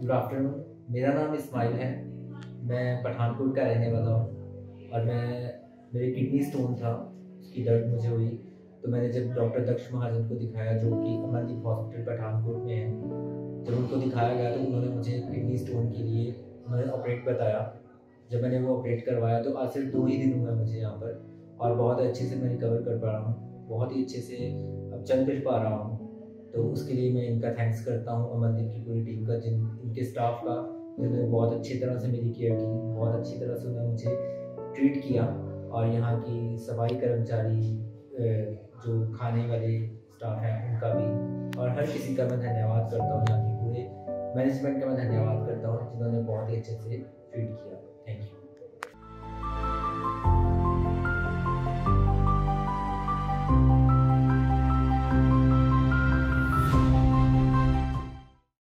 Good afternoon, मेरा नाम इस्माइल है। मैं पठानकोट का रहने वाला हूँ और मेरी किडनी स्टोन था, उसकी दर्द मुझे हुई। तो मैंने जब डॉक्टर दक्ष महाजन को दिखाया, जो कि अमनदीप हॉस्पिटल पठानकोट में है, जब उनको दिखाया गया तो उन्होंने मुझे किडनी स्टोन के लिए उन्होंने ऑपरेट बताया। जब मैंने वो ऑपरेट करवाया तो आज सिर्फ 2 ही दिन हुआ मुझे यहाँ पर, और बहुत अच्छे से मैं रिकवर कर पा रहा हूँ, बहुत ही अच्छे से अब चल फिर पा रहा हूँ। तो उसके लिए मैं इनका थैंक्स करता हूँ, अमनदीप की पूरी टीम का, इनके स्टाफ का, जिन्होंने बहुत अच्छी तरह से मेरी केयर की, बहुत अच्छी तरह से उन्होंने मुझे ट्रीट किया। और यहाँ की सफाई कर्मचारी, जो खाने वाले स्टाफ हैं, उनका भी, और हर किसी का मैं धन्यवाद करता हूँ। यहाँ की पूरे मैनेजमेंट का मैं धन्यवाद करता हूँ, जिन्होंने बहुत ही अच्छे से ट्रीट किया।